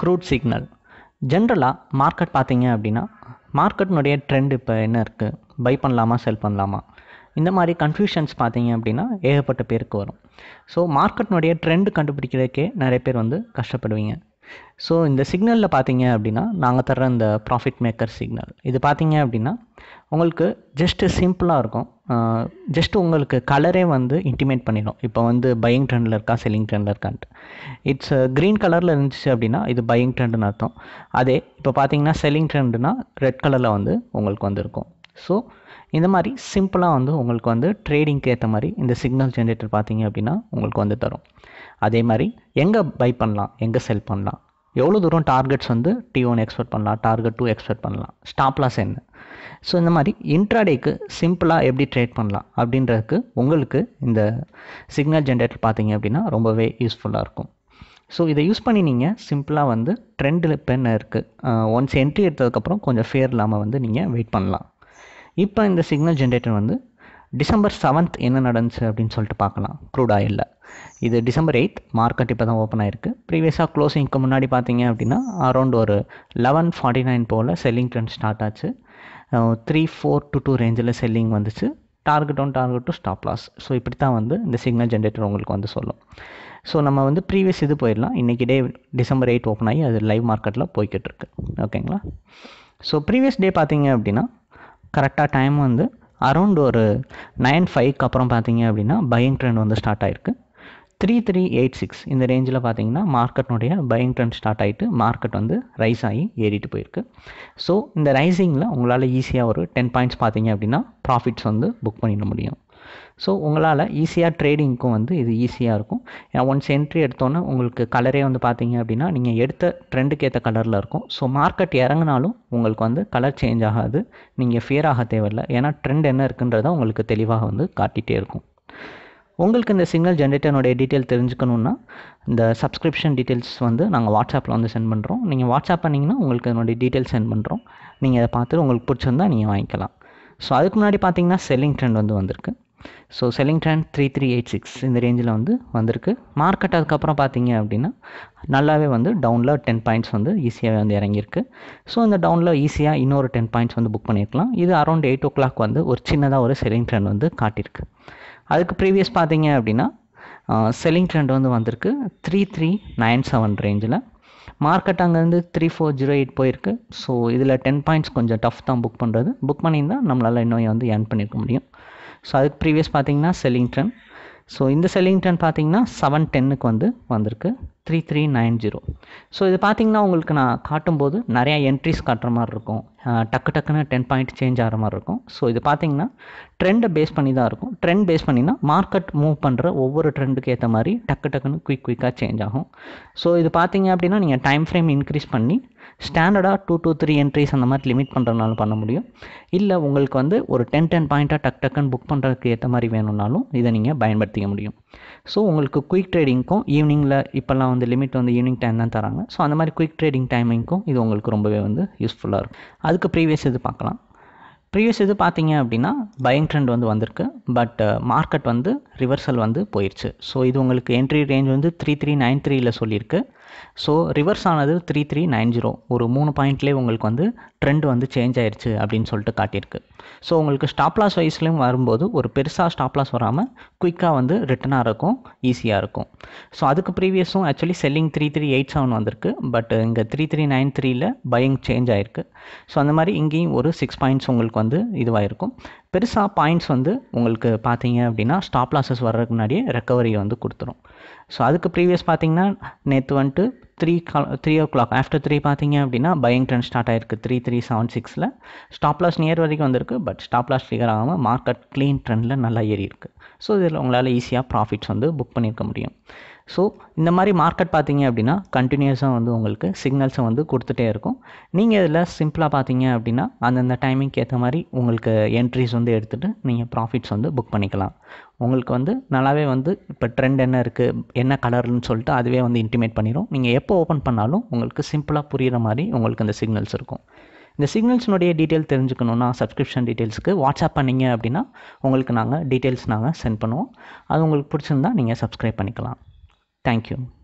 Crude signal. ஜென்ரலாக market பார்த்தீங்க அப்படின்னா மார்க்கெட்னுடைய ட்ரெண்ட் இப்போ என்ன இருக்குது, பை பண்ணலாமா செல் பண்ணலாமா, இந்த மாதிரி கன்ஃபியூஷன்ஸ் பார்த்தீங்க அப்படின்னா ஏகப்பட்ட பேருக்கு வரும். ஸோ மார்க்கெட்னுடைய ட்ரெண்டு கண்டுபிடிக்கிறதுக்கே நிறைய பேர் வந்து கஷ்டப்படுவீங்க. ஸோ இந்த சிக்னலில் பார்த்தீங்க அப்படின்னா நாங்கள் தர்ற இந்த ப்ராஃபிட் மேக்கர் சிக்னல் இது பார்த்தீங்க அப்படின்னா உங்களுக்கு ஜஸ்ட்டு சிம்பிளாக இருக்கும். ஜஸ்ட்டு உங்களுக்கு கலரே வந்து இன்டிமேட் பண்ணிடும். இப்போ வந்து பையிங் ட்ரெண்டில் இருக்கா செல்லிங் ட்ரெண்டில் இருக்கான்ட்டு. இட்ஸ் க்ரீன் கலரில் இருந்துச்சு அப்படின்னா இது பையிங் ட்ரெண்டுன்னு அர்த்தம். அதே இப்போ பார்த்தீங்கன்னா செல்லிங் ட்ரெண்டுனா ரெட் கலரில் வந்து உங்களுக்கு வந்துருக்கும். ஸோ இந்த மாதிரி சிம்பிளாக வந்து உங்களுக்கு வந்து ட்ரேடிங்க்கு ஏற்ற மாதிரி இந்த சிக்னல் ஜென்ரேட்டர் பார்த்தீங்க அப்படின்னா உங்களுக்கு வந்து தரும். அதே மாதிரி எங்கே பை பண்ணலாம் எங்கே செல் பண்ணலாம், எவ்வளோ தூரம் டார்கெட்ஸ் வந்து T1 எக்ஸ்பெக்ட் பண்ணலாம், டார்கெட் 2 எக்ஸ்பெக்ட் பண்ணலாம், ஸ்டாப் லாஸ் என்ன, ஸோ இந்த மாதிரி இன்ட்ராடேக்கு சிம்பிளாக எப்படி ட்ரேட் பண்ணலாம் அப்படின்றதுக்கு உங்களுக்கு இந்த சிக்னல் ஜென்ரேட்டர் பார்த்தீங்க அப்படின்னா ரொம்பவே யூஸ்ஃபுல்லாக இருக்கும். ஸோ இதை யூஸ் பண்ணி நீங்கள் சிம்பிளாக வந்து ட்ரெண்டில் பெண் இருக்குது, ஒன்ஸ் என்ட்ரி எடுத்ததுக்கப்புறம் கொஞ்சம் ஃபியர் இல்லாமல் வந்து நீங்கள் வெயிட் பண்ணலாம். இப்போ இந்த சிக்னல் ஜென்ரேட்டர் வந்து December 7th என்ன நடந்துச்சு அப்படின்னு சொல்லிட்டு பார்க்கலாம். க்ரூட் ஆயிலில் இது December 8th மார்க்கெட் இப்போ தான் ஓப்பன் ஆகிருக்கு. ப்ரீவியஸாக க்ளோசிங்க்கு முன்னாடி பார்த்தீங்க அப்படின்னா அரௌண்ட் ஒரு 11:49 போல் செல்லிங் ட்ரெண்ட் ஸ்டார்ட் ஆச்சு. 3.42 ரேஞ்சில் செல்லிங் வந்துச்சு. Target 1 target 2 stop loss. So இப்படி தான் வந்து இந்த சிக்னல் ஜென்ரேட்டர் உங்களுக்கு வந்து சொல்லும். ஸோ நம்ம வந்து ப்ரீவியஸ் இது போயிடலாம். இன்றைக்கி டே December 8 ஓப்பன் ஆகி அது லைவ் மார்க்கெட்டில் போய்கிட்டு இருக்கு. ஓகேங்களா. ஸோ ப்ரீவியஸ் டே பார்த்தீங்க அப்படின்னா கரெக்டாக டைம் வந்து அரௌண்ட் ஒரு 9:05க்கு அப்புறம் பார்த்தீங்க அப்படின்னா பையிங் ட்ரெண்ட் வந்து ஸ்டார்ட் ஆகிருக்கு. 3.386 இந்த ரேஞ்சில் பார்த்தீங்கன்னா மார்க்கெட்னுடைய பையிங் ட்ரெண்ட் ஸ்டார்ட் ஆகிட்டு மார்க்கெட் வந்து ரைஸ் ஆகி ஏறிட்டு போயிருக்கு. ஸோ இந்த ரைசிங்கில் உங்களால் ஈஸியாக ஒரு 10 points பார்த்தீங்க அப்படின்னா ப்ராஃபிட்ஸ் வந்து புக் பண்ணிட முடியும். ஸோ உங்களால் ஈஸியாக ட்ரேடிங்க்கும் வந்து இது ஈஸியாக இருக்கும். ஏன்னா ஒன்ஸ் என்ட்ரி எடுத்தோன்னே உங்களுக்கு கலரே வந்து பார்த்தீங்க அப்படின்னா நீங்கள் எடுத்த ட்ரெண்டுக்கு ஏற்ற கலரில் இருக்கும். ஸோ மார்க்கெட் இறங்கினாலும் உங்களுக்கு வந்து கலர் சேஞ்ச் ஆகாது. நீங்கள் ஃபியர் ஆக தேவையில்லை. ஏன்னா ட்ரெண்ட் என்ன இருக்குன்றதை உங்களுக்கு தெளிவாக வந்து காட்டிகிட்டே இருக்கும். உங்களுக்கு இந்த சிக்னல் ஜென்ரேட்டருடைய டீட்டெயில் தெரிஞ்சுக்கணுன்னா இந்த சப்ஸ்கிரிப்ஷன் டீட்டெயில்ஸ் வந்து நாங்கள் வாட்ஸ்அப்பில் வந்து சென்ட் பண்ணுறோம். நீங்கள் வாட்ஸ்அப் பண்ணிங்கன்னா உங்களுக்கு என்னுடைய டீட்டெயில்ஸ் சென்ட் பண்ணுறோம். நீங்கள் அதை பார்த்துட்டு உங்களுக்கு பிடிச்சிருந்தால் நீங்கள் வாங்கிக்கலாம். ஸோ அதுக்கு முன்னாடி பார்த்தீங்கன்னா செல்லிங் ட்ரெண்ட் வந்து வந்திருக்கு. ஸோ செல்லிங் ட்ரெண்ட் 3.386 இந்த ரேஞ்சில் வந்து வந்திருக்கு. மார்க்கெட் அதுக்கப்புறம் பார்த்தீங்க அப்படின்னா நல்லாவே வந்து டவுனில் 10 points வந்து ஈஸியாகவே வந்து இறங்கியிருக்கு. ஸோ இந்த டவுனில் ஈஸியாக இன்னொரு 10 points வந்து புக் பண்ணியிருக்கலாம். இது அரௌண்ட் 8 o'clock வந்து ஒரு சின்னதாக ஒரு செல்லிங் ட்ரெண்ட் வந்து காட்டியிருக்கு. அதுக்கு ப்ரீவியஸ் பார்த்தீங்க அப்படின்னா செல்லிங் ட்ரெண்ட் வந்து வந்திருக்கு 3.397 ரேஞ்சில். மார்க்கெட் அங்கேருந்து 3.408 போயிருக்கு. ஸோ இதில் 10 points கொஞ்சம் டஃப் தான் புக் பண்ணுறது. புக் பண்ணியிருந்தால் நம்மளால் இன்னும் வந்து ஏர்ன் பண்ணியிருக்க முடியும். ஸோ அதுக்கு ப்ரீவியஸ் பார்த்தீங்கன்னா செல்லிங் ட்ரெண்ட். ஸோ இந்த செல்லிங் ட்ரெண்ட் பார்த்தீங்கன்னா 7:10க்கு வந்து வந்திருக்கு 3.390. ஸோ இது பார்த்தீங்கன்னா உங்களுக்கு நான் காட்டும்போது நிறையா என்ட்ரிஸ் காட்டுற மாதிரி இருக்கும். டக்கு டக்குன்னு 10 point சேஞ்ச் ஆகிற மாதிரி இருக்கும். ஸோ இது பார்த்தீங்கன்னா ட்ரெண்டை பேஸ் பண்ணி தான் இருக்கும். ட்ரெண்ட் பேஸ் பண்ணினா மார்க்கெட் மூவ் பண்ணுற ஒவ்வொரு ட்ரெண்டுக்கு ஏற்ற மாதிரி டக்கு டக்குன்னு குயிக்காக சேஞ்ச் ஆகும். ஸோ இது பார்த்தீங்க அப்படின்னா நீங்கள் டைம் ஃப்ரேம் இன்க்ரீஸ் பண்ணி ஸ்டாண்டர்டாக 2 to 3 என்ட்ரிஸ் அந்த மாதிரி லிமிட் பண்ணுறதுனால பண்ண முடியும். இல்லை உங்களுக்கு வந்து ஒரு 10 poinட்டாக டக்குன்னு புக் பண்ணுறதுக்கு ஏற்ற மாதிரி வேணும்னாலும் இதை நீங்கள் பயன்படுத்திக்க முடியும். ஸோ உங்களுக்கு குயிக் ட்ரேடிங்க்கும் ஈவினிங்கில் இப்போல்லாம் வந்து லிமிட் வந்து ஈவினிங் டைம் தான் தராங்க. ஸோ அந்த மாதிரி குயிக் ட்ரேடிங் டைமிங்க்கும் இது உங்களுக்கு ரொம்பவே வந்து யூஸ்ஃபுல்லாக இருக்கும். அதுக்கு ப்ரீவியஸ் இது பார்க்கலாம். ப்ரீவியஸ் இது பார்த்தீங்க அப்படின்னா பையிங் ட்ரெண்ட் வந்து வந்திருக்கு. பட் மார்க்கெட் வந்து ரிவர்சல் வந்து போயிடுச்சு. ஸோ இது உங்களுக்கு என்ட்ரி ரேஞ்ச் வந்து 3.393ல் சொல்லியிருக்கு. ஸோ ரிவர்ஸ் ஆனது 3.390 ஒரு 3 pointலேயே உங்களுக்கு வந்து ட்ரெண்ட் வந்து சேஞ்ச் ஆயிடுச்சு அப்படின்னு சொல்லிட்டு காட்டியிருக்கு. ஸோ உங்களுக்கு ஸ்டாப் லாஸ் வைஸ்லேயும் வரும்போது ஒரு பெருசாக ஸ்டாப் லாஸ் வராமல் குயிக்காக வந்து ரிட்டனாக இருக்கும், ஈஸியாக இருக்கும். ஸோ அதுக்கு ப்ரீவியஸும் ஆக்சுவலி செல்லிங் 3.387 வந்திருக்கு. பட் இங்கே 3.393ல் பையிங் சேஞ்ச் ஆயிருக்கு. ஸோ அந்த மாதிரி இங்கேயும் ஒரு 6 points உங்களுக்கு வந்து இதுவாகிருக்கும். பெருசாக பாயிண்ட்ஸ் வந்து உங்களுக்கு பார்த்தீங்க அப்படின்னா ஸ்டாப் லாஸஸ் வர்றதுக்கு முன்னாடியே ரெக்கவரி வந்து கொடுத்துரும். ஸோ அதுக்கு ப்ரீவியஸ் பார்த்தீங்கன்னா நேற்று வந்துட்டு 3 o'clock ஆஃப்டர் 3 பார்த்தீங்க அப்படின்னா பையிங் ட்ரெண்ட் ஸ்டார்ட் ஆகிருக்கு 3.376ல். ஸ்டாப் லாஸ் நியர் வரைக்கும் வந்திருக்கு. பட் ஸ்டாப் லாஸ் ஃபிகர் ஆகாமல் மார்க்கெட் க்ளீன் ட்ரெண்டில் நல்லா ஏறி இருக்குது. ஸோ இதில் உங்களால் ஈஸியாக ப்ராஃபிட்ஸ் வந்து புக் பண்ணியிருக்க முடியும். ஸோ இந்த மாதிரி மார்க்கெட் பார்த்தீங்க அப்படின்னா கண்டினியூஸாக வந்து உங்களுக்கு சிக்னல்ஸை வந்து கொடுத்துட்டே இருக்கும். நீங்கள் இதில் சிம்பிளாக பார்த்தீங்க அப்படின்னா அந்தந்த டைமிங்க்கு ஏற்ற மாதிரி உங்களுக்கு என்ட்ரிஸ் வந்து எடுத்துகிட்டு நீங்கள் ப்ராஃபிட்ஸ் வந்து புக் பண்ணிக்கலாம். உங்களுக்கு வந்து நல்லாவே வந்து இப்போ ட்ரெண்ட் என்ன இருக்குது என்ன கலர்னு சொல்லிட்டு அதுவே வந்து இன்டிமேட் பண்ணிடும். நீங்கள் எப்போ ஓப்பன் பண்ணாலும் உங்களுக்கு சிம்பிளாக புரிகிற மாதிரி உங்களுக்கு அந்த சிக்னல்ஸ் இருக்கும். இந்த சிக்னல்ஸினுடைய டீட்டெயில் தெரிஞ்சுக்கணுன்னா சப்ஸ்கிரிப்ஷன் டீட்டெயில்ஸ்க்கு வாட்ஸ்அப் பண்ணிங்க அப்படின்னா உங்களுக்கு நாங்கள் டீட்டெயில்ஸ் சென்ட் பண்ணுவோம். அது உங்களுக்கு பிடிச்சிருந்தால் நீங்கள் சப்ஸ்கிரைப் பண்ணிக்கலாம். Thank you.